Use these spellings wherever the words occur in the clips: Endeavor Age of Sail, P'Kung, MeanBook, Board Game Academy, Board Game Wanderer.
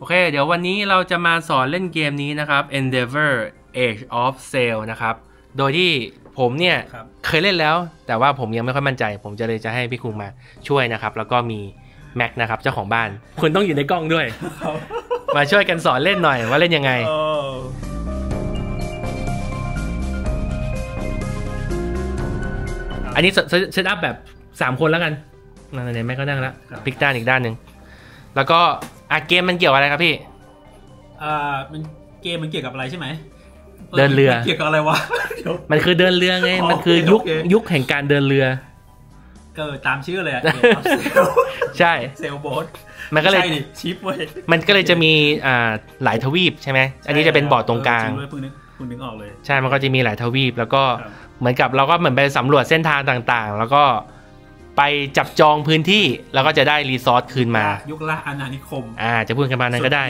โอเคเดี๋ยววันนี้เราจะมาสอนเล่นเกมนี้นะครับ Endeavor Age of Sail นะครับโดยที่ผมเนี่ยเคยเล่นแล้วแต่ว่าผมยังไม่ค่อยมั่นใจผมจะเลยจะให้พี่คุงมาช่วยนะครับแล้วก็มีแม็กนะครับเจ้าของบ้านคุณต้องอยู่ในกล้องด้วย มาช่วยกันสอนเล่นหน่อยว่าเล่นยังไง อันนี้เซตอัพแบบ3คนแล้วกันไหนๆแม็กก็นั่งแล้วพลิกด้านอีกด้านหนึ่งแล้วก็เกมมันเกี่ยวอะไรครับพี่เกมมันเกี่ยวกับอะไรใช่ไหมเดินเรือเกี่ยวกับอะไรวะมันคือเดินเรือไงมันคือยุคแห่งการเดินเรือก็ตามชื่อเลยอะใช่เซลโบ๊ทมันก็เลยชิปเว้ยมันก็เลยจะมีหลายทวีปใช่ไหมอันนี้จะเป็นบอร์ดตรงกลางคุณนึกออกเลยใช่มันก็จะมีหลายทวีปแล้วก็เหมือนกับเราก็เหมือนไปสำรวจเส้นทางต่างๆแล้วก็ไปจับจองพื้นที่แล้วก็จะได้รีซอสคืนมายุคล่าอาณานิคมจะพูดกันมานั้นก็ได้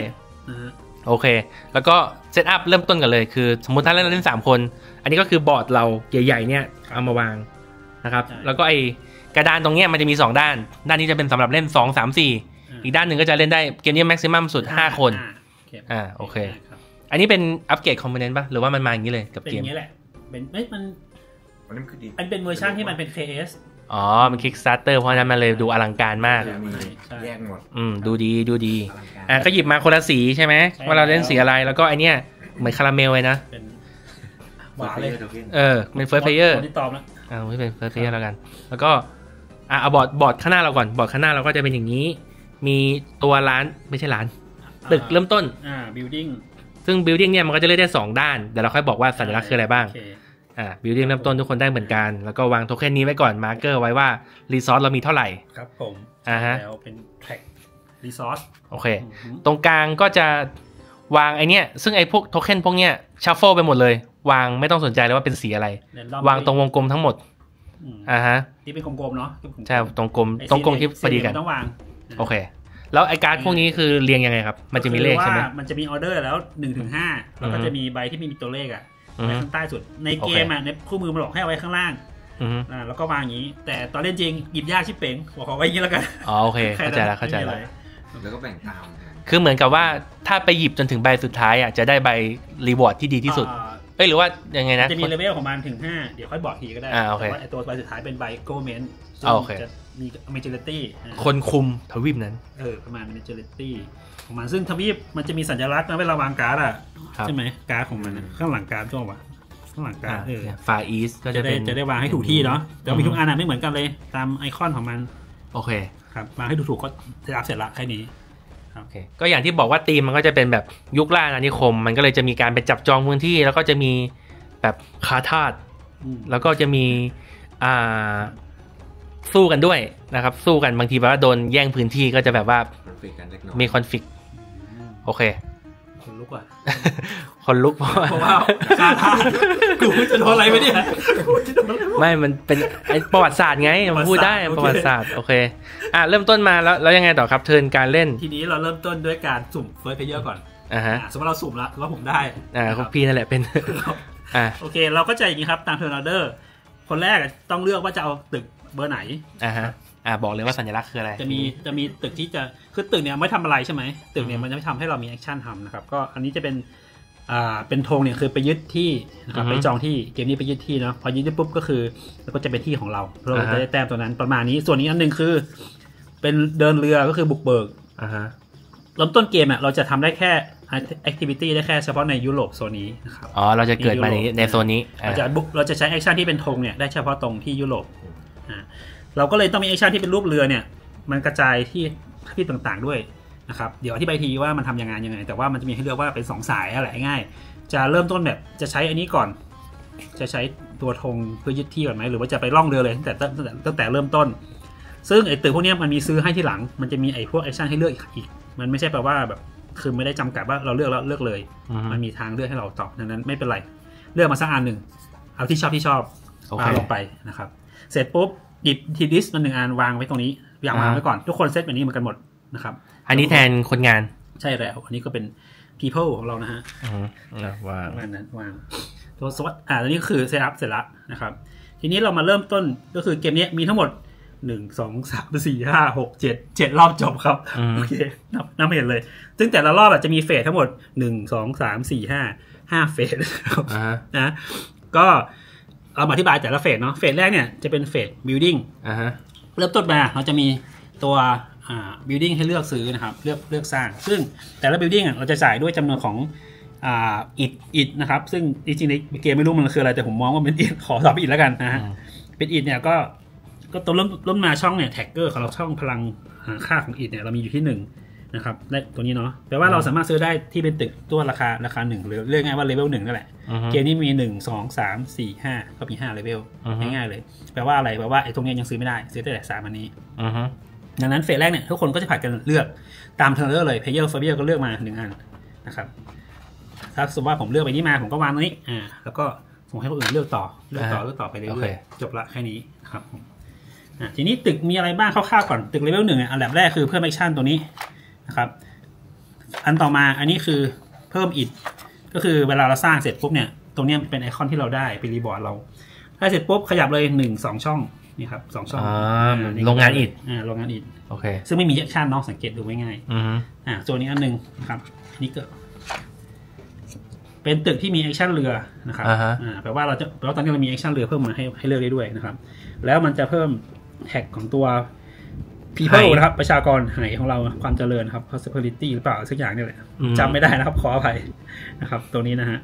โอเคแล้วก็เซตอัพเริ่มต้นกันเลยคือสมมติถ้าเราเล่น3คนอันนี้ก็คือบอร์ดเราใหญ่ๆเนี่ยเอามาวางนะครับแล้วก็ไอกระดานตรงนี้มันจะมี2ด้านด้านนี้จะเป็นสำหรับเล่น2 3 4อีกด้านหนึ่งก็จะเล่นได้เกมนี้แม็กซิมัมสุด5คนโอเคอันนี้เป็นอัปเกรดคอมโพเนนต์ป่ะหรือว่ามันมาอย่างนี้เลยกับเกมเป็นอย่างนี้แหละเป็นไม่มันเป็นเวอร์ชันที่มันเป็น KSอ๋อมันคิกสตาร์เตอร์เพราะนั้นมันเลยดูอลังการมากแยกหมดดูดีดูดีก็หยิบมาคนละสีใช่ไหมว่าเราเล่นสีอะไรแล้วก็ไอเนี้ยเหมือนคาราเมลเลยนะหวานเลยเป็นเฟิร์สเพลเยอร์ที่ตอบแล้วไม่เป็นเฟิร์สเพลเยอร์แล้วกันแล้วก็เอาบอร์ดข้างหน้าเราก่อนบอร์ดข้างหน้าเราก็จะเป็นอย่างนี้มีตัวร้านไม่ใช่ร้านตึกเริ่มต้นบิลดิ้งซึ่งบิลดิ้งเนี่ยมันก็จะเลือกได้2ด้านเดี๋ยวเราค่อยบอกว่าสัญลักษณ์คืออะไรบ้างบิลดิ้งเริ่มต้นทุกคนได้เหมือนกันแล้วก็วางโทเค็นนี้ไว้ก่อนมาร์เกอร์ไว้ว่ารีซอสเรามีเท่าไหร่ครับผมแล้วเป็นแทร็กรีซอสโอเคตรงกลางก็จะวางไอเนี้ยซึ่งไอพวกโทเค็นพวกเนี้ยชัฟเฟิลไปหมดเลยวางไม่ต้องสนใจเลยว่าเป็นสีอะไรวางตรงวงกลมทั้งหมดนี่เป็นกลมๆเนาะใช่ตรงกลมตรงกลมที่พอดีกันต้องวางโอเคแล้วไอการ์ดพวกนี้คือเรียงยังไงครับมันจะมีเลขใช่ไหมมันจะมีออเดอร์แล้ว1 ถึง 5แล้วก็จะมีใบที่มีตัวเลขอะไว้ข้างใต้สุดในเกมในคู่มือมันบอกให้เอาไว้ข้างล่างแล้วก็วางอย่างนี้แต่ตอนเล่นจริงหยิบยากชิบเป๋งบอกขอไว้อย่างนี้แล้วกันอ๋อโอเคเข้าใจแล้วเข้าใจแล้วแล้วก็แบ่งตามคือเหมือนกับว่าถ้าไปหยิบจนถึงใบสุดท้ายอ่ะจะได้ใบรีวอร์ดที่ดีที่สุดหรือว่ายังไงนะจะมีเลเวลของมันถึง5เดี๋ยวค่อยบอกทีก็ได้แต่ว่าตัวใบสุดท้ายเป็นใบโกเมนจะมีเมเจอริตี้คนคุมทวีปนั้นประมาณเมเจอริตี้ของมันซึ่งทวีปมันจะมีสัญลักษณ์นะเวลาวางการ์ดอ่ะใช่ไหมการ์ดของมันข้างหลังการ์ดชอบวะข้างหลังการ์ดฟาอีสก็จะได้วางให้ถูกที่เนาะแต่มีทุกอันไม่เหมือนกันเลยตามไอคอนของมันโอเคครับวางให้ถูกก็จะอัพเสร็จละแค่นี้โอเคก็อย่างที่บอกว่าทีมมันก็จะเป็นแบบยุคล่าอาณานิคมมันก็เลยจะมีการไปจับจองพื้นที่แล้วก็จะมีแบบคาทาสแล้วก็จะมีสู้กันด้วยนะครับสู้กันบางทีแบบว่าโดนแย่งพื้นที่ก็จะแบบว่ามีคอนฟลิกต์โอเคคนลุกอ่ะคนลุกเพราะว่ากูจะโดนอะไรไม่เนี่ยไม่มันเป็นประวัติศาสตร์ไงพูดได้ประวัติศาสตร์โอเคเริ่มต้นมาแล้วยังไงต่อครับเทิร์นการเล่นทีนี้เราเริ่มต้นด้วยการสุ่มเฟิร์สเพลเยอร์ก่อนสมมติเราสุ่มละแล้วผมได้พี่นั่นแหละเป็นโอเคเราก็จะอย่างนี้ครับตามเทิร์นออเดอร์คนแรกต้องเลือกว่าจะเอาตึกเบอร์ไหนบอกเลยว่าสัญลักษณ์คืออะไรจะมีตึกที่จะคือตึกเนี่ยไม่ทำอะไรใช่ไหมตึกเนี่ยมันจะไม่ทำให้เรามีแอคชั่นทำนะครับก็อันนี้จะเป็นธงเนี่ยคือไปยึดที่นะครับไปจองที่เกมนี้ไปยึดที่เนาะพอยึดได้ปุ๊บก็คือแล้วก็จะเป็นที่ของเราเราจะได้แต้มตัวนั้นประมาณนี้ส่วนนี้อันหนึ่งคือเป็นเดินเรือก็คือบุกเบิกเริ่มต้นเกมอ่ะเราจะทำได้แค่แอคทิวิตี้ได้แค่เฉพาะในยุโรปโซนนี้นะครับอ๋อเราจะเกิดมาในโซนนี้เราจะใช้แอคชั่นที่เป็นธงเนี่ยได้เฉพาะตรงที่ยุโรปเราก็เลยต้องมีแอคชั่นที่เป็นรูปเรือเนี่ยมันกระจายที่ต่างๆด้วยนะครับเดี๋ยวอธิบายทีว่ามันทำยังไงแต่ว่ามันจะมีให้เลือกว่าเป็น2สายอะไรง่ายจะเริ่มต้นแบบจะใช้อันนี้ก่อนจะใช้ตัวธงเพื่อยึดที่ก่อนไหมหรือว่าจะไปล่องเรือเลยตั้งแต่เริ่มต้นซึ่งไอ้ตึกพวกนี้มันมีซื้อให้ที่หลังมันจะมีไอ้พวกแอคชั่นให้เลือกอีกมันไม่ใช่แปลว่าแบบคือไม่ได้จำกัดว่าเราเลือกแล้วเลือกเลยมันมีทางเลือกให้เราตอบดังนั้นไม่เป็นไรเลือกมาสักอันหนึ่งเอาที่ชอบลงไปนะครับเสร็จปุ๊บหยิบทีดิสมัน1อันวางไว้ตรงนี้อย่างวางไว้ก่อนทุกคนเซตแบบนี้เหมือนกันหมดนะครับอันนี้แทนคนงานใช่แล้วอันนี้ก็เป็น people ของเรานะฮะวางนั้นวางตัวสวัสดิ์อันนี้คือเซตอัพเสร็จละนะครับทีนี้เรามาเริ่มต้นก็คือเกมนี้มีทั้งหมด 1 2 3 4 5 6 7รอบจบครับโอเคนับเห็นเลยซึ่งแต่ละรอบจะมีเฟสทั้งหมด1 2 3 4 5 เฟสนะก็เอามาอธิบายแต่ละเฟสเนาะเฟสแรกเนี่ยจะเป็นเฟส building เริ่มต้นมาเราจะมีตัวbuilding ให้เลือกซื้อนะครับเลือกสร้างซึ่งแต่ละ building เราจะจ่ายด้วยจำนวนของอิฐนะครับซึ่งจริงๆในเกมไม่รู้มันคืออะไรแต่ผมมองว่าเป็นอิฐขอตอบอิฐแล้วกันนะฮะเป็นอิฐเนี่ยก็ตัวล้มนาช่องเนี่ยแท็กเกอร์ของเราช่องพลังค่าของอิฐเนี่ยเรามีอยู่ที่1นะครับและตัวนี้เนาะแปลว่าเราสามารถซื้อได้ที่เป็นตึกตัวราคา1หรือเรียกง่ายว่าเลเวล1นั่นแหละเกมนี้มี1 2 3 4 5ก็มี5เลเวลง่ายๆเลยแปลว่าอะไรแปลว่าไอ้ตรงนี้ยังซื้อไม่ได้ซื้อได้แต่3อันนี้ดังนั้นเฟสแรกเนี่ยทุกคนก็จะผัดกันเลือกตามเทเลอร์เลยเพลเยอร์เฟอร์เบียก็เลือกมา1อันนะครับถ้าสมมติว่าผมเลือกไปนี้มาผมก็วางตรงนี้แล้วก็ส่งให้คนอื่นเลือกต่อไปเรื่อยๆจบละแค่นี้ครับทีนี้ตึกมีอะไรบ้างคร่าวๆก่อนตึกเลเวล1เนี่ยอันแรกคือเพิ่มแอคชั่นตัวนี้นะครับอันต่อมาอันนี้คือเพิ่มอิฐก็คือเวลาเราสร้างเสร็จปุ๊บเนี่ยตรงนี้เป็นไอคอนที่เราได้เป็นรีบอร์ดเราถ้าเสร็จปุ๊บขยับเลย1 2ช่องนี่ครับ2ช่องโรงงานอิฐโอเคซึ่งไม่มีแอคชั่นเนาะสังเกตดูง่ายๆส่วนนี้อันนึงครับนี่ก็เป็นตึกที่มีแอคชั่นเรือนะครับแปลว่าเราตอนนี้เรามีแอคชั่นเรือเพิ่มมาให้เลือกได้ด้วยนะครับแล้วมันจะเพิ่มแท็กของตัว people นะครับประชากรไหของเราความเจริญครับ prosperity หรือเปล่าสักอย่างนี่แหละจำไม่ได้นะครับขออภัยนะครับตัวนี้นะฮะ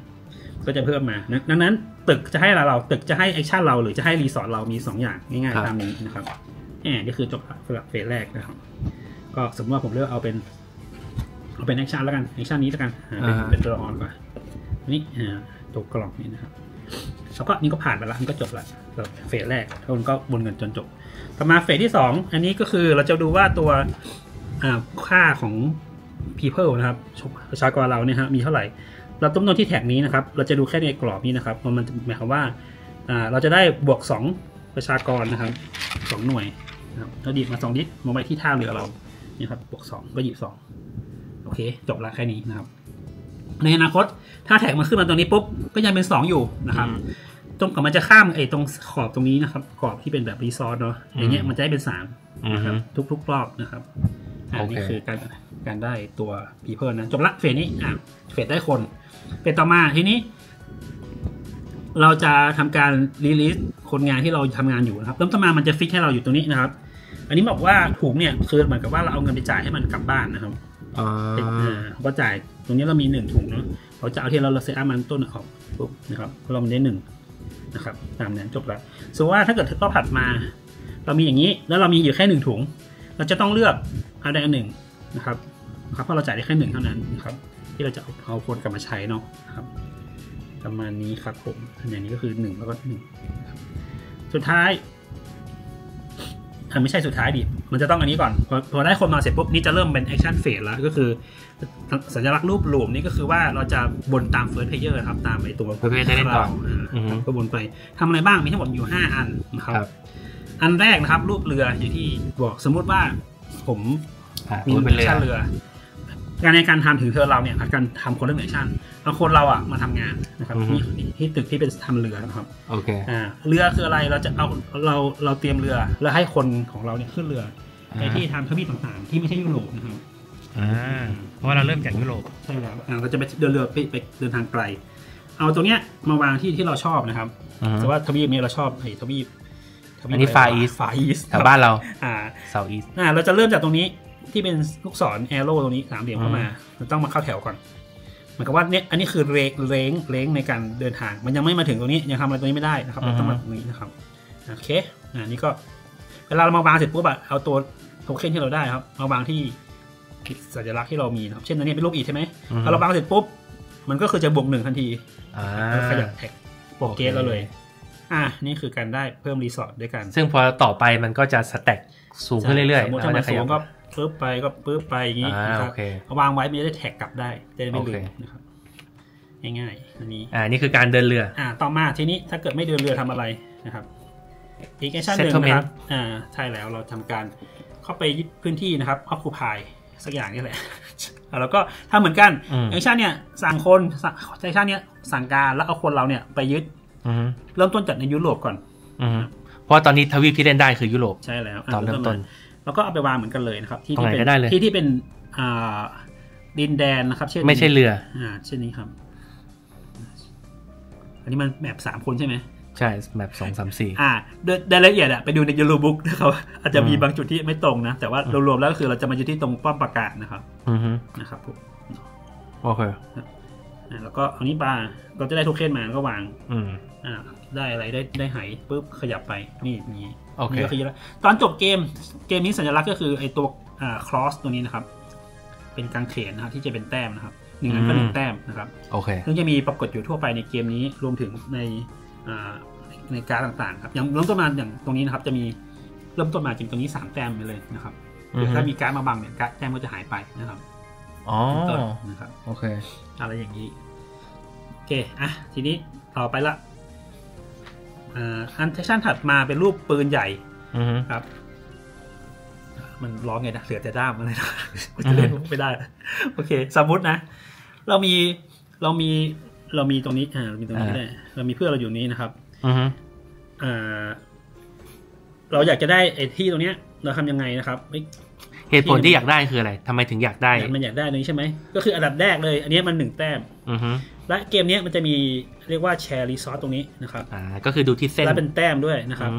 ก็จะเพิ่มมาดังนั้นตึกจะให้เราตึกจะให้แอคชั่นเราหรือจะให้รีสอร์ทเรามี2อย่างง่ายๆตามนี้นะครับนี่คือจบสำหรับเฟสแรกนะครับก็สมมติว่าผมเลือกเอาเป็นแอคชั่นแล้วกันแอคชั่นนี้แล้วกันเป็นตัวละครก่อนนี่ตัวกล่องนี่นะครับแล้วก็นี่ก็ผ่านไปแล้วมันก็จบละเฟสแรกทุกคนก็วนเงินจนจบต่อมาเฟสที่2อันนี้ก็คือเราจะดูว่าตัวค่าของ people นะครับประชากรเราเนี่ยฮะมีเท่าไหร่เราต้มนนที่แท็กนี้นะครับเราจะดูแค่ในกรอบนี้นะครับมันหมายความว่าเราจะได้บวก2ประชากรนะครับ2หน่วยนะครับเราดีดมา2ดิสมาไว้ที่ท่าเรือเราเนี่ยครับบวก2ก็หยิบ2โอเคจบละแค่นี้นะครับในอนาคตถ้าแท็กมันขึ้นมาตรงนี้ปุ๊บก็ยังเป็น2อยู่นะครับตรงกับมันจะข้ามไอ้ตรงขอบตรงนี้นะครับขอบที่เป็นแบบรีซอสเนาะอย่างเงี้ยมันจะได้เป็น3นะครับทุกรอบนะครับอันนี้คือการได้ตัวพีเพิลนะจบละเฟสนี้เฟสได้คนเฟสต่อมาทีนี้เราจะทำการรีลิสคนงานที่เราทำงานอยู่นะครับเริ่มต้นมามันจะฟิกให้เราอยู่ตรงนี้นะครับอันนี้บอกว่าถุงเนี่ยคือเหมือนกับว่าเราเอาเงินไปจ่ายให้มันกลับบ้านนะครับก็จ่ายตรงนี้เรามี1ถุงเนาะเราจะเอาที่เราเซตอัพมันต้นออกปุ๊บนะครับเราได้1นะครับตามนั้นจบแล้วสมมติว่าถ้าเกิดรอบถัดมาเรามีอย่างนี้แล้วเรามีอยู่แค่1ถุงเราจะต้องเลือกเอาได้1นะครับเพราะเราจ่ายได้แค่1เท่านั้นนะครับที่เราจะเอาคนกลับมาใช้เนาะครับประมาณนี้ครับผมอย่างนี้ก็คือ1แล้วก็1สุดท้ายไม่ใช่สุดท้ายดิมันจะต้องอันนี้ก่อนพอได้คนมาเสร็จปุ๊บนี่จะเริ่มเป็นแอคชั่นเฟสแล้วก็คือสัญลักษณ์รูปหลุมนี่ก็คือว่าเราจะบนตามเฟิร์สเพลเยอร์ครับตามไอตัวเพลเยอร์ได้ต่อก็บนไปทำอะไรบ้างมีทั้งหมดอยู่5อันนะครับอันแรกนะครับรูปเรืออย่างที่บอกสมมุติว่าผมมีแอคชั่นเรือการในการทำถึงเธอเราเนี่ยผัดกันทำคนเรื่องแอคชั่นเอาคนเราอ่ะมาทำงานนะครับที่ตึกที่เป็นทำเรือนะครับโอเคเรือคืออะไรเราจะเอาเราเตรียมเรือแล้วให้คนของเราเนี่ยขึ้นเรือในที่ทำทวีปต่างๆที่ไม่ใช่ยุโรปนะครับเพราะเราเริ่มจากยุโรปใช่แล้วเราจะไปเดินเรือไปเดินทางไกลเอาตรงเนี้ยมาวางที่เราชอบนะครับแต่ว่าทวีปนี้เราชอบไอ้ทวีปอันนี้ฟาอีสแถวบ้านเราเซาท์อีสเราจะเริ่มจากตรงนี้ที่เป็นลูกศรแอโร่ตรงนี้3เหลี่ยมเข้ามาเราต้องมาเข้าแถวก่อนเหมือนกับว่าเนี่ยอันนี้คือเล้งในการเดินทางมันยังไม่มาถึงตรงนี้ยังทำอะไรตรงนี้ไม่ได้นะครับเราต้องมาตรงนี้นะครับโอเคนี่ก็เวลาเรามาวางเสร็จปุ๊บเอาตัวโทเค็นที่เราได้ครับมาวางที่สัญลักษณ์ที่เรามีนะครับเช่นอันนี้เป็นรูปอีกใช่ไหมพอเราวางเสร็จปุ๊บมันก็คือจะบวก1ทันทีขยับแท็กโปรเกสเราเลยนี่คือการได้เพิ่มรีสอร์ทด้วยกันซึ่งพอต่อไปมันก็จะสแต็กสูงขึ้นเรื่อยๆถ้ามันสูงก็ปึ๊บไปก็ปึ๊บไปอย่างนี้นะครับวางไว้มันจะได้แท็กกลับได้จะได้ไม่ลืมนะครับง่ายๆอันนี้นี่คือการเดินเรือต่อมาทีนี้ถ้าเกิดไม่เดินเรือทำอะไรนะครับอีกแอคชั่นหนึ่งนะครับใช่แล้วเราทำการเข้าไปยึดพื้นที่นะครับครอบคลุมภายสักอย่างนี่แหละแล้วก็ถ้าเหมือนกันแอคชั่นเนี่ยสั่งคนแอคชั่นเนี่ยสั่งการแล้วเอาคนเราเนี่ยไปยึดเริ่มต้นจัดในยุโรปก่อน เพราะตอนนี้ทวีปที่เล่นได้คือยุโรปใช่แล้วตอนเริ่มต้นแล้วก็เอาไปวางเหมือนกันเลยนะครับที่ที่เป็นดินแดนนะครับเช่นไม่ใช่เรือเช่นนี้ครับอันนี้มันแมป3คนใช่ไหมใช่แบบ2 3 4รายละเอียดไปดูในยูโรบุ๊กนะครับอาจจะมีบางจุดที่ไม่ตรงนะแต่ว่ารวมๆแล้วก็คือเราจะมาอยู่ที่ตรงป้อมปราการนะครับนะครับผมโอเคแล้วก็เอานี้ปลาเราจะได้โทเค็นมาแล้วก็วางได้อะไรได้หายปุ๊บขยับไปนี่โอเคตอนจบเกมนี้สัญลักษณ์ก็คือไอตัวคลอสตัวนี้นะครับเป็นกางเขนนะครับที่จะเป็นแต้มนะครับ1 อันก็ 1 แต้มนะครับโอเคซึ่งจะมีปรากฏอยู่ทั่วไปในเกมนี้รวมถึงในการต่างๆครับอย่างเริ่มต้นมาอย่างตรงนี้นะครับจะมีเริ่มต้นมาจนตรงนี้3 แต้มไปเลยนะครับถ้ามีการมาบังเนี่ยแต้มก็จะหายไปนะครับอ๋อนะครับโอเคอะไรอย่างนี้โอเคอ่ะทีนี้ต่อไปละอันเทชั่นถัดมาเป็นรูปปืนใหญ่ครับมันร้องไงนะเสือแต่ด้ามอะไรนะก็จะเล่นไม่ได้โอเคสมมุตินะเรามีตรงนี้มีตรงนี้ได้เรามีเพื่อนเราอยู่นี้นะครับเราอยากจะได้ไอ้ที่ตรงเนี้ยเราทำยังไงนะครับเหตุผลที่อยากได้คืออะไรทำไมถึงอยากได้มันอยากได้นี้ใช่ไหมก็คืออันดับแรกเลยอันนี้มัน1 แต้มและเกมนี้มันจะมีเรียกว่าแชร์รีซอสตรงนี้นะครับก็คือดูที่เส้นและเป็นแต้มด้วยนะครับ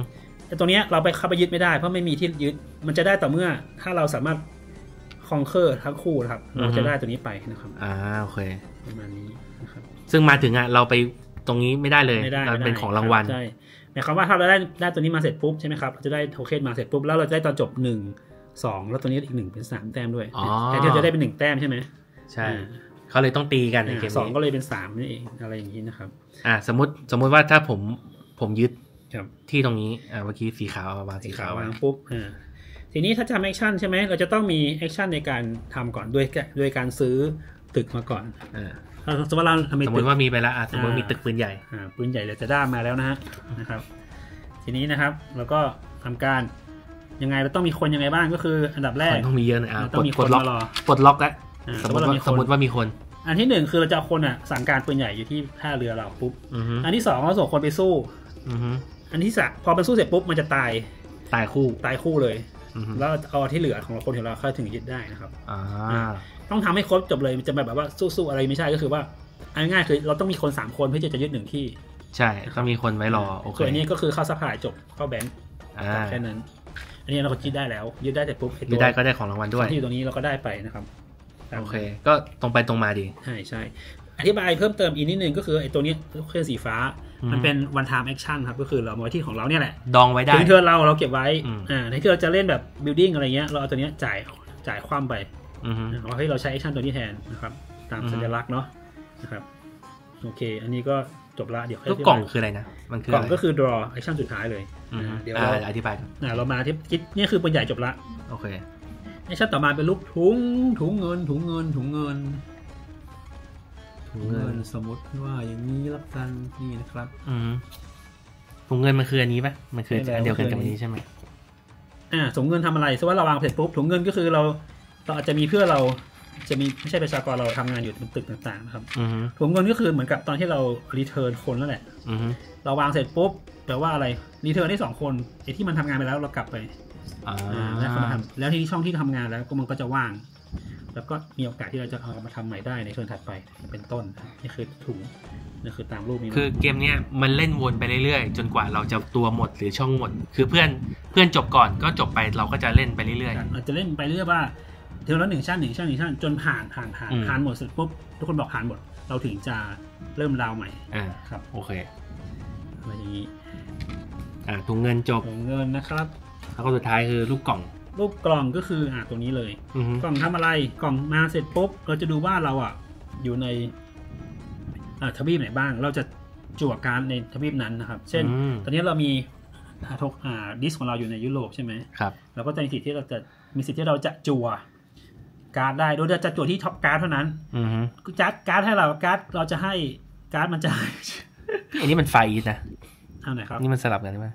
แต่ตรงนี้เราไปเข้าไปยึดไม่ได้เพราะไม่มีที่ยึดมันจะได้ต่อเมื่อถ้าเราสามารถคอนเกอร์ทั้งคู่นะครับเราจะได้ตัวนี้ไปนะครับโอเคประมาณนี้นะครับซึ่งมาถึงเราไปตรงนี้ไม่ได้เลยมันเป็นของรางวัลใช่หมายความว่าถ้าเราได้ตัวนี้มาเสร็จปุ๊บใช่ไหมครับเราจะได้โทเค็นมาเสร็จปุ๊บแล้วเราจะได้ตอนจบ1 2แล้วตัวนี้อีก1เป็น3 แต้มด้วยแต่ที่เราจะได้เป็น1 แต้มใช่ไหมใช่เขาเลยต้องตีกันในเกม2ก็เลยเป็น3นี่เองอะไรอย่างนี้นะครับสมมติว่าถ้าผมยึดที่ตรงนี้เมื่อกี้สีขาวมาสีขาววางปุ๊บทีนี้ถ้าทำแอคชั่นใช่ไหมเราจะต้องมีแอคชั่นในการทำก่อนด้วยการซื้อตึกมาก่อนสมมติว่ามีไปแล้วสมมติมีตึกปืนใหญ่เลยจะได้มาแล้วนะฮะนะครับทีนี้นะครับเราก็ทำการยังไงเราต้องมีคนยังไงบ้างก็คืออันดับแรกต้องมีเยอะนะต้องมีคนมารอปลดล็อกแล้วสมมติว่ามีคนอันที่1คือเราจะเอาคนสั่งการปืนใหญ่อยู่ที่ท่าเรือเราปุ๊บอันที่2เราส่งคนไปสู้อันที่3พอมันสู้เสร็จปุ๊บมันจะตายคู่เลยแล้วเอาที่เหลือของเราคนของเราเข้าถึงยึดได้นะครับต้องทำให้ครบจบเลยจะแบบว่าสู้ๆอะไรไม่ใช่ก็คือว่าง่ายๆคือเราต้องมีคน3 คนเพื่อจะยึด1 ที่ใช่ต้องมีคนไว้รอโอเคอันนี้ก็คือเข้าซัพพลายจบเข้าแบงค์แค่นั้นอันนี้เราก็ยึดได้แล้วยึดได้แต่ปุ๊บยึดได้ก็ได้ของรางวัลด้วยที่ตรงนี้เราก็ได้ไปนะครับโอเคก็ตรงไปตรงมาดีใช่อธิบายเพิ่มเติมอีกนิดนึงก็คือไอ้ตัวนี้เครื่องสีฟ้ามันเป็น one time action ครับก็คือเราเอาไว้ที่ของเราเนี่ยแหละดองไว้ได้ถึงเธอเราเก็บไว้ในที่เราจะเล่นแบบ building อะไรเงี้ยเราเอาตัวนี้จ่ายคว่ำไปว่าให้เราใช้ action ตัวนี้แทนนะครับตามสัญลักษณ์เนาะนะครับโอเคอันนี้ก็จบละเดี๋ยวให้กล่องคืออะไรนะมันคือกล่องก็คือ draw action สุดท้ายเลยเดี๋ยวอธิบายเรามาที่นี่คือปืนใหญ่จบละโอเค action ต่อมาเป็นลูกถุงเงินสมมติว่าอย่างนี้รับกันนี่นะครับถุงเงินมันคืออันนี้ปะมันคืออันเดียวกันกับนี้ใช่ไหมถุงเงินทำอะไรสมมติว่าเราวางเสร็จปุ๊บถุงเงินก็คือเราอาจจะมีเพื่อเราจะมีไม่ใช่ประชากรเราทำงานอยู่บนตึกต่างๆนะครับถุงเงินก็คือเหมือนกับตอนที่เรารีเทิร์นคนนั่นแหละเราวางเสร็จปุ๊บแปลว่าอะไรรีเทิร์นได้2 คนไอ้ที่มันทำงานไปแล้วเรากลับไปแล้วที่ช่องที่ทำงานแล้วก็มันก็จะว่างแล้วก็มีโอกาสที่เราจะเอามาทำใหม่ได้ในช่วงถัดไปเป็นต้นนี่คือถุงนี่คือตามรูปนี้คือเกมเนี้ยมันเล่นวนไปเรื่อยๆจนกว่าเราจะตัวหมดหรือช่องหมดคือเพื่อนจบก่อนก็จบไปเราก็จะเล่นไปเรื่อยๆอาจจะเล่นไปเรื่อยว่าเท่านั้น1 ชั้นจนผ่านหมดเสร็จปุ๊บทุกคนบอกผ่านหมดเราถึงจะเริ่มราวใหม่ครับโอเคอะไรอย่างนี้ถุงเงินจบถุงเงินนะครับแล้วก็สุดท้ายคือลูกกล่องก็คือตัวนี้เลยกล่องทำอะไรกล่องมาเสร็จปุ๊บเราจะดูว่าเราอยู่ในทวีปไหนบ้างเราจะจั่วการในทวีปนั้นนะครับเช่นตอนนี้เรามีดิสของเราอยู่ในยุโรปใช่ไหมครับเราก็จะมีสิทธิ์ที่เราจะจั่วการ์ดได้โดยจะจั่วที่ท็อปการ์ดเท่านั้นจัดการ์ดให้เราการ์ดเราจะให้การ์ดมันจะอันนี้มันไฟอีทนะเอาไหนครับนี่มันสลับกันใช่ไหม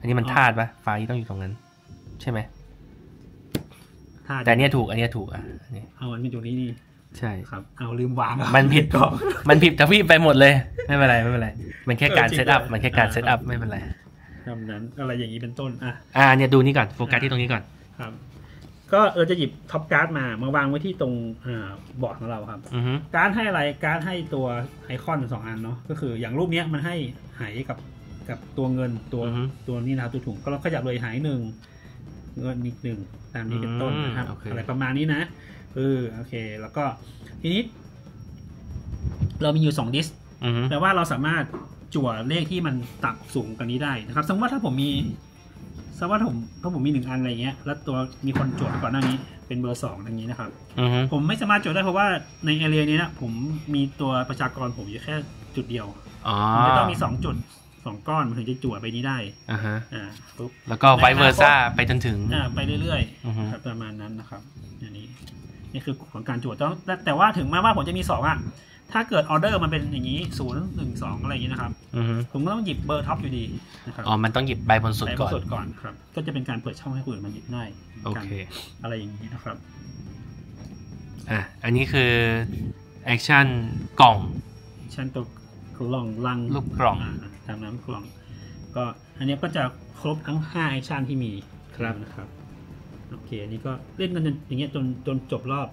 อันนี้มันธาตุปะไฟอีทต้องอยู่ตรงนั้นใช่ไหมแต่อันนี้ถูกเอาอันนี้อยู่นี่ใช่ครับเอาลืมวางมันผิดทวีปไปหมดเลยไม่เป็นไรมันแค่การเซตอัพไม่เป็นไร คำนั้นอะไรอย่างนี้เป็นต้นเนี่ยดูนี่ก่อนโฟกัสที่ตรงนี้ก่อนครับก็จะหยิบท็อปการ์ดมามาวางไว้ที่ตรงบอร์ดของเราครับการ์ดให้อะไรการ์ดให้ตัวไอคอน2อันเนาะก็คืออย่างรูปนี้มันให้หายกับตัวเงินตัวนี้นะตัวถุงก็เราขยับเลยหายหนึ่งเงินอีกหนึ่งตามนี้เป็นต้นนะครับอะไรประมาณนี้นะโอเคแล้วก็ทีนี้เรามีอยู่2ดิสแต่ว่าเราสามารถจั่วเลขที่มันต่ำสูงกว่านี้ได้นะครับสมมติว่าถ้าผมมี1อันอะไรเงี้ยแล้วตัวมีคนจั่วก่อนหน้านี้เป็นเบอร์2อย่างนี้นะครับผมไม่สามารถจั่วได้เพราะว่าในแอเรียนี้นะผมมีตัวประชากรผมอยู่แค่จุดเดียวมันจะต้องมี2จุด2ก้อนมันถึงจะจั่วไปนี้ได้ปุ๊บแล้วก็ไวเวอร์ซ่าไปจนถึงไปเรื่อยๆประมาณนั้นนะครับอย่างนี้นี่คือของการจั่วต้องแต่ว่าถึงแม้ว่าผมจะมี2อ่ะถ้าเกิดออเดอร์มันเป็นอย่างนี้0 1 2อะไรอย่างนี้นะครับผมก็ต้องหยิบเบอร์ท็อปอยู่ดีนะครับมันต้องหยิบใบบนสุดก่อนครับก็จะเป็นการเปิดช่องให้คนอื่นมันหยิบได้โอเคอะไรอย่างนี้นะครับอันนี้คือแอคชั่นกล่องแอคชั่นตัวกล่องลังลูกกล่องตามนั้นกล่องก็อันนี้ก็จะครบทั้ง5แอคชั่นที่มีครับนะครับโอเคอันนี้ก็เล่นกันอย่างเงี้ยจนจบรอบ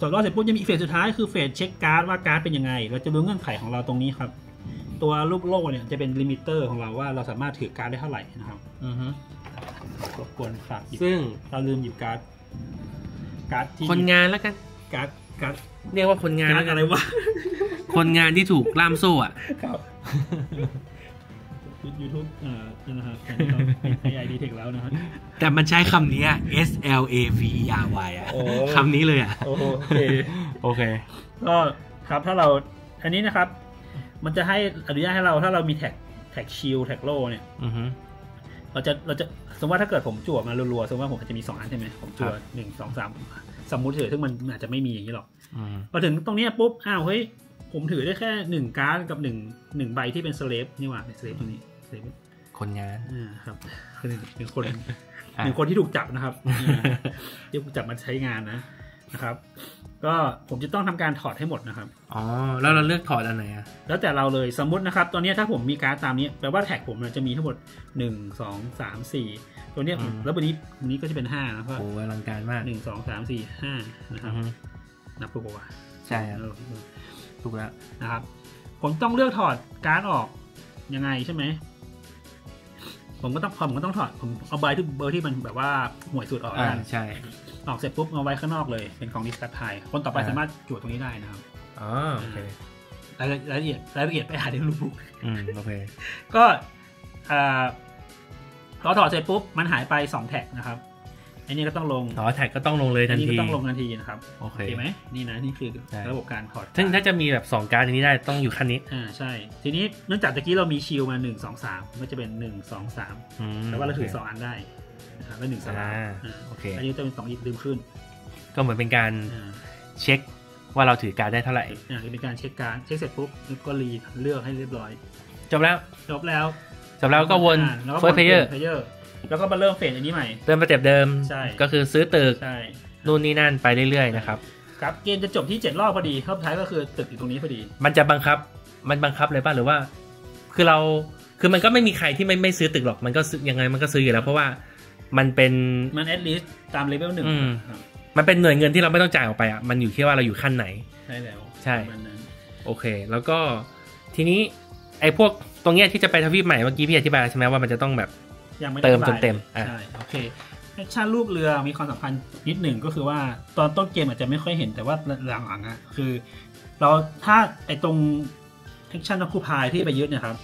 จบรอบเสร็จปุ๊บจะมีเฟสสุดท้ายคือเฟสเช็คการ์ดว่าการ์ดเป็นยังไงเราจะรู้เงื่อนไขของเราตรงนี้ครับตัวลูกโล่เนี่ยจะเป็นลิมิเตอร์ของเราว่าเราสามารถถือการ์ดได้เท่าไหร่นะครับรบกวนฝากซึ่งเราลืมหยิบการ์ดที่คนงานแล้วกันการ์ดเรียกว่าคนงานอะไรวะคนงานที่ถูกล่ามโซ่อะYouTube นะฮะไอดีเทคแล้วนะฮะแต่มันใช้คำนี้ SLAVERY อ่ะคำนี้เลยอ่ะโอเคก็ครับถ้าเราอันนี้นะครับมันจะให้อนุญาตให้เราถ้าเรามีแท็กชิลแท็กโลเนี่ยเราจะสมมติว่าถ้าเกิดผมจั่วมารัวๆสมมติว่าผมจะมี2อันใช่ไหมผมจั่ว1 2 3สมมุติเถอะซึ่งมันอาจจะไม่มีอย่างนี้หรอกพอถึงตรงนี้ปุ๊บอ้าวเฮ้ยผมถือได้แค่1การ์ดกับหนึ่งใบที่เป็นสเลฟนี่หว่าสเลฟตัวนี้คนงานครับหนึ่งคนที่ถูกจับนะครับที่ถูกจับมาใช้งานนะครับก็ผมจะต้องทำการถอดให้หมดนะครับแล้วเราเลือกถอดอันไหนอ่ะแล้วแต่เราเลยสมมุตินะครับตอนนี้ถ้าผมมีการ์ดตามนี้แปลว่าแท็กผมจะมีทั้งหมด1 2 3 4ตัวนี้แล้ววันนี้ก็จะเป็น5นะครับโอ้อลังการมาก1 2 3 4 5นะครับนับถูกป่ะใช่ถูกแล้วนะครับผมต้องเลือกถอดการ์ดออกยังไงใช่ไหมผมก็ต้องถอดผมเอาใบที่เบอร์ที่มันแบบว่าห่วยสุดออกกันใช่ออกเสร็จปุ๊บเอาไว้ข้างนอกเลยเป็นของดิสคัทไทยคนต่อไปสามารถจั่วตรงนี้ได้นะครับโอเครายละเอียดไปหาในรูปบุ๊กโอเคก็พอถอดเสร็จปุ๊บมันหายไป2แท็กนะครับอันนี้ก็ต้องลงแท็กก็ต้องลงเลยทันทีนะครับโอเคไหมนี่นะนี่คือระบบการถอดซึ่งถ้าจะมีแบบ2การ์ดอย่างนี้ได้ต้องอยู่ขั้นนี้ใช่ทีนี้เนื่องจากตะกี้เรามีชิลมา1 2 3ก็จะเป็น1 2 3แต่ว่าเราถือ2อันได้แล้ว1สลับโอเคอันนี้จะเป็น2อีกลืมขึ้นก็เหมือนเป็นการเช็คว่าเราถือการ์ดได้เท่าไหร่เป็นการเช็คการ์ดเช็คเสร็จปุ๊บก็รีเลือกให้เรียบร้อยจบแล้วก็วนเฟิร์สเพลเยอร์แล้วก็มาเริ่มเฟสอันนี้ใหม่เริ่มสเต็ปเดิมใช่ก็คือซื้อตึกนู่นนี่นั่นไปเรื่อยๆนะครับครับเกมจะจบที่7รอบพอดีรอบท้ายก็คือตึกอยู่ตรงนี้พอดีมันจะบังคับเลยป่ะหรือว่าคือมันก็ไม่มีใครที่ไม่ซื้อตึกหรอกมันก็ยังไงมันก็ซื้ออยู่แล้วเพราะว่ามันแอดลิสตามเลเวล1มันเป็นหน่วยเงินที่เราไม่ต้องจ่ายออกไปอ่ะมันอยู่แค่ว่าเราอยู่ขั้นไหนใช่แล้วใช่โอเคแล้วก็ทีนี้ไอ้พวกตรงเนี้ยที่จะไปทวีปใหม่เมื่อกี้พี่อธิบายใช่ไหมว่ามันจะต้องแบบเติมจนเต็มใช่โอเคแอคชั่นลูกเรือมีความสำคัญนิดหนึ่งก็คือว่าตอนต้นเกมอาจจะไม่ค่อยเห็นแต่ว่าหลังๆคือเราถ้าไอตรงแอคชั่นนักคู่พายที่ไปยึดเนี่ยครับ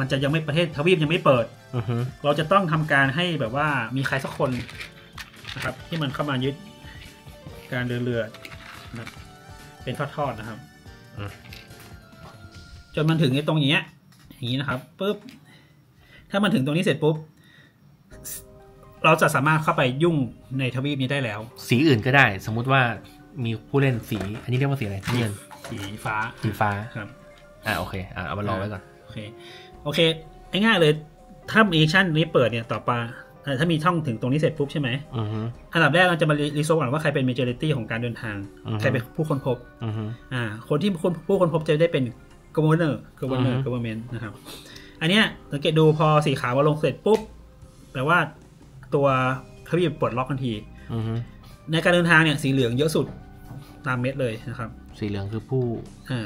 มันจะยังไม่ประเทศทวีปยังไม่เปิดเราจะต้องทำการให้แบบว่ามีใครสักคนนะครับที่มันเข้ามายึดการเดินเรือเป็นทอดๆนะครับจนมันถึงไอตรงเนี้ยอย่างนี้นะครับปุ๊บถ้ามันถึงตรงนี้เสร็จปุ๊บเราจะสามารถเข้าไปยุ่งในทวีปนี้ได้แล้วสีอื่นก็ได้สมมุติว่ามีผู้เล่นสีอันนี้เรียกว่าสีอะไรเงินสีฟ้าครับโอเคเอามาลองไว้ก่อนโอเคง่ายๆเลยถ้ามีแอคชั่นนี้เปิดเนี่ยต่อไปถ้ามีช่องถึงตรงนี้เสร็จปุ๊บใช่ไหมอันดับแรกเราจะมารีโซลก่อนว่าใครเป็นเมเจอริตี้ของการเดินทางใครเป็นผู้ค้นพบคนที่ผู้ค้นพบจะได้เป็นกัฟเวอร์เนอร์นะครับ อันเนี้ยสังเกตดูพอสีขาวมาลงเสร็จปุ๊บแปลว่าตัวเครื่องบินปลดล็อกทันทีในการเดินทางเนี่ยสีเหลืองเยอะสุดตามเม็ดเลยนะครับสีเหลืองคือผู้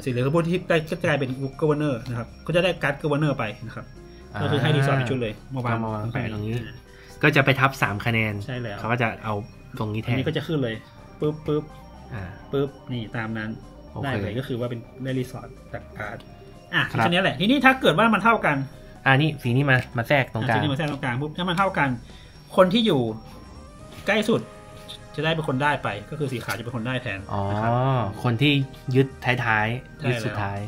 สีเหลืองคือผู้ที่กลายเป็นกัฟเวอร์เนอร์นะครับก็จะได้การ์ดกัฟเวอร์เนอร์ไปนะครับก็คือให้ดีสอดเป็นชุดเลยมาวางไปตรงนี้ก็จะไปทับ3คะแนนใช่แล้วเขาก็จะเอาตรงนี้แทนนี้ก็จะขึ้นเลยปึ๊บปึ๊บปึ๊บนี่ตามนั้นได้เลยก็คือว่าเป็นได้รีสอร์ทจากการ์ดอ่ะแค่นี้แหละทีนี้ถ้าเกิดว่ามันเท่ากันนี่สีนี้มาแทรกตรงกลางสีนี้มาแทรกตรงกลางปุ๊บถ้ามันเท่ากันคนที่อยู่ใกล้สุดจะได้เป็นคนได้ไปก็คือสีขาวจะเป็นคนได้แทนอ๋อคนที่ยึดท้ายๆยึดสุดท้าย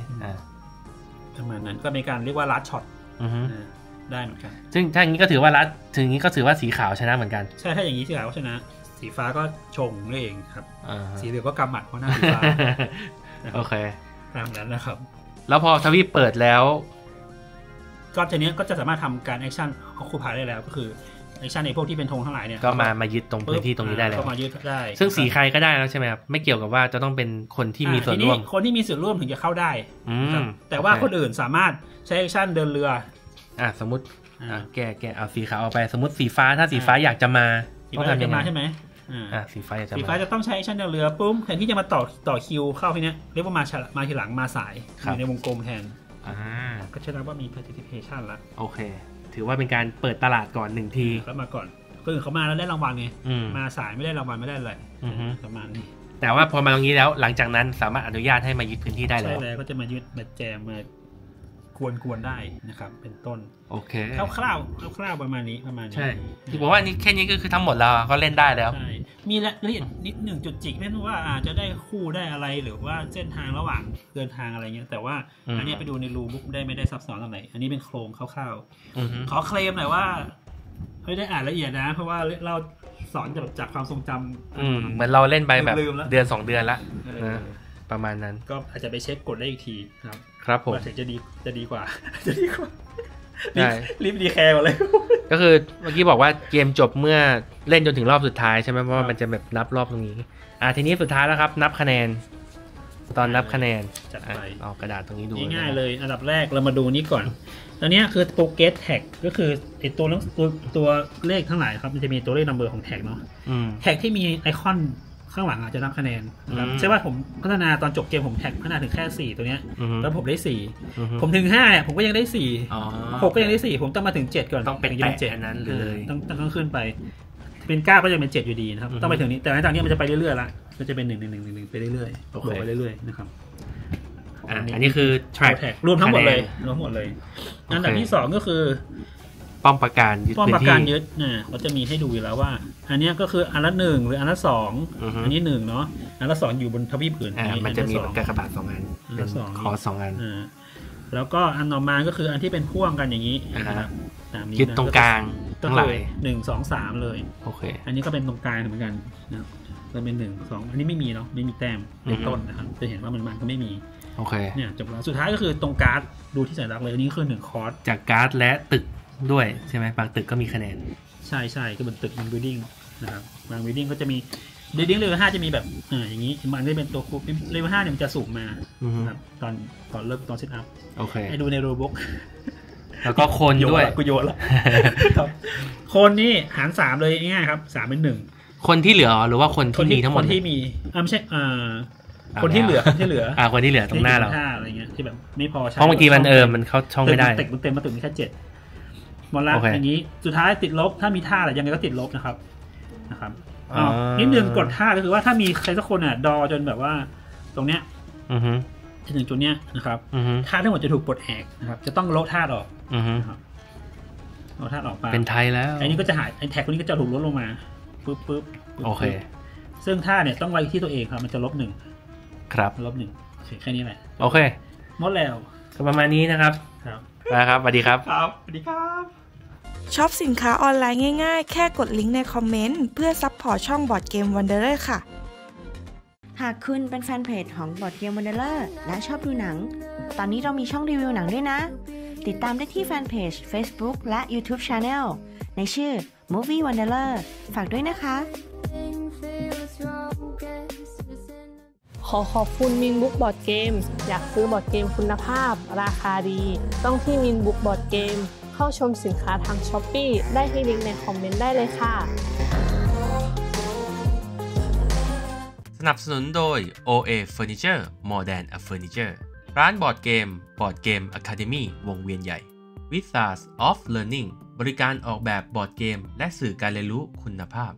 ประมาณนั้นก็เป็นการเรียกว่าลัดช็อตได้เหมือนกันซึ่งถ้าอย่างนี้ก็ถือว่าลัดถึงนี้ก็ถือว่าสีขาวชนะเหมือนกันใช่ถ้าอย่างนี้สีขาวชนะสีฟ้าก็ชงนี่เองครับสีเหลืองก็กำหมัดเพราะหน้าสีฟ้าโอเคตามนั้นนะครับแล้วพอทวีปเปิดแล้วก็ทีนี้ก็จะสามารถทำการแอคชั่นของคูพาได้แล้วก็คือแอคชั่นในพวกที่เป็นธงทั้งหลายเนี่ยก็มายึดตรงพื้นที่ตรงนี้ได้แล้วก็มายึดได้ซึ่งสีใครก็ได้แล้วใช่ไหมครับไม่เกี่ยวกับว่าจะต้องเป็นคนที่มีส่วนร่วมคนที่มีส่วนร่วมถึงจะเข้าได้แต่ว่าคนอื่นสามารถใช้แอคชั่นเดินเรือสมมติแกเอาสีขาวเอาไปสมมติสีฟ้าถ้าสีฟ้าอยากจะมาต้องทำยังไงใช่ไหมสีฟ้าจะต้องใช้แอคชั่นเดินเรือปุ๊บแทนที่จะมาต่อคิวเข้าทีเนี้ยเรียกว่ามาทีหลังมาสายอยู่ในวงกลมแทนก็ใช่แล้วว่ามี participation ละโอเคถือว่าเป็นการเปิดตลาดก่อนหนึ่งทีแล้วมาก่อนคนอื่นเขามาแล้วได้รางวัลไงมาสายไม่ได้รางวัลไม่ได้เลยประมาณนี้แต่ว่าพอมาตรงนี้แล้วหลังจากนั้นสามารถอนุญาตให้มายึดพื้นที่ได้เลยใช่แล้วก็จะมายึดมาแจมมากวนๆได้นะครับเป็นต้นโอเคคร่าวๆประมาณนี้ใช่ที่บอกว่านี่แค่นี้ก็คือทั้งหมดแล้วก็เล่นได้แล้วมีละเอียดนิดหนึ่งจุดจิกไม่รู้ว่าจะได้คู่ได้อะไรหรือว่าเส้นทางระหว่างเดินทางอะไรเงี้ยแต่ว่าอันนี้ไปดูในรูบุ๊กได้ไม่ได้ซับซ้อนอะไรอันนี้เป็นโครงคร่าวๆขอเคลมหน่อยว่าไม่ได้อ่านละเอียดนะเพราะว่าเราสอนจากความทรงจำเหมือนเราเล่นไปแบบเดือน2เดือนละประมาณนั้นก็อาจจะไปเช็คกดได้อีกทีครับผมถึงจะดีกว่ารีบดีแคร์อะไรก็คือเมื่อกี้บอกว่าเกมจบเมื่อเล่นจนถึงรอบสุดท้ายใช่ไหมเพราะว่ามันจะแบบนับรอบตรงนี้ทีนี้สุดท้ายแล้วครับนับคะแนนตอนนับคะแนนจัดไปเอากระดาษตรงนี้ดูง่ายเลยอันดับแรกเรามาดูนี้ก่อนตอนนี้คือโปรเกสแท็กก็คือตัวเลขทั้งหลายครับมันจะมีตัวเลขนัมเบอร์ของแท็กเนาะแท็กที่มีไอคอนข้างหลังอาจจะนับคะแนนใช่ว่าผมพัฒนาตอนจบเกมผมแท็กพัฒนาถึงแค่4ตัวเนี้ยแล้วผมได้4ผมถึง5เนี่ยผมก็ยังได้4 6ก็ยังได้4ผมต้องมาถึง7ก่อนต้องเป็น7อันนั้นเลยต้องขึ้นไปเป็น9ก็จะเป็น7อยู่ดีนะครับต้องไปถึงนี้แต่หลังจากนี้มันจะไปเรื่อยๆละก็จะเป็น1 1 1 1 1ไปเรื่อยๆบวกไปเรื่อยๆนะครับอันนี้คือแท็กรวมทั้งหมดเลยอันดับที่2ก็คือป้อมปราการยึดพื้นที่ป้อมปราการยึดเนี่ยเขาจะมีให้ดูอยู่แล้วว่าอันนี้ก็คืออันละ1หรืออันละ2อันนี้1เนาะอันละ2อยู่บนทวีปอื่นมันจะมีกากบาท2อันเป็นคอ2อันแล้วก็อันต่อมาก็คืออันที่เป็นพ่วงกันอย่างนี้นะครับยึดตรงกลางทั้งหลาย1 2 3เลยโอเคอันนี้ก็เป็นตรงกลางเหมือนกันนะจะเป็น1 2อันนี้ไม่มีเนาะไม่มีแต้มเป็นต้นนะครับจะเห็นว่ามันก็ไม่มีโอเคเนี่ยจบแล้วสุดท้ายก็คือตรงการ์ดดูที่สัญลักษณ์เลยอันนี้คือ1คอร์สจากการ์ดและตึกด้วยใช่ไหมบางตึกก็มีคะแนนใช่ก็บนตึกบางบิลดิ้งนะครับบางบิลดิ้งก็จะมีบิลดิ้งเลเวล 5จะมีแบบอย่างนี้มันได้เป็นตัวคูปเลเวล 5เนี่ยมันจะสูงมาครับตอนเริ่มตอนเซตอัพโอเคให้ดูในโรบล็อกแล้วก็โคนด้วยกูโยนละโคนนี่หาร3เลยง่ายครับ3เป็น1คนที่เหลือหรือว่าคนที่มีทั้งหมดคนที่มีไม่ใช่คนที่เหลือคนที่เหลือตรงหน้าเราอะไรเงี้ยที่แบบไม่พอใช่เพราะบางทีมันมันเข้าช่องไม่ได้ตึกมันเต็มมาตึกมีแค่7หมดละอย่างนี้สุดท้ายติดลบถ้ามีท่าอะไรยังไงก็ติดลบนะครับนิดนึงกดท่าก็คือว่าถ้ามีใครสักคนอ่ะดอจนแบบว่าตรงเนี้ยจนถึงจุดเนี้ยนะครับท่าทั้งหมดจะถูกปลดแอกนะครับจะต้องลบท่าออกลบท่าออกไปเป็นไทยแล้วอันนี้ก็จะหายไอ้แท็กนี้ก็จะถูกลดลงมาปึ๊บโอเคซึ่งท่าเนี่ยต้องไว้ที่ตัวเองครับมันจะลบ1ครับลบ1แค่นี้แหละโอเคหมดแล้วก็ประมาณนี้นะครับนะครับสวัสดีครับสวัสดีครับช็อปสินค้าออนไลน์ง่ายๆแค่กดลิงก์ในคอมเมนต์เพื่อซัพพอร์ตช่องบอร์ดเกมวันเดอร์ค่ะหากคุณเป็นแฟนเพจของบอร์ดเกมวันเดอร์และชอบดูหนังตอนนี้เรามีช่องรีวิวหนังด้วยนะติดตามได้ที่แฟนเพจ Facebook และ YouTube Channel ในชื่อ Movie Wanderer ฝากด้วยนะคะ ขอขอบคุณมินบุ๊กบอร์ดเกมอยากซื้อบอร์ดเกมคุณภาพราคาดีต้องที่มินบุ๊กบอร์ดเกมเข้าชมสินค้าทาง Shopee ได้ที่ลิงก์ในคอมเมนต์ได้เลยค่ะสนับสนุนโดย OA Furniture More Than a Furniture ร้านบอร์ดเกม Board Game Academy วงเวียนใหญ่ Wizards of Learning บริการออกแบบบอร์ดเกมและสื่อการเรียนรู้คุณภาพ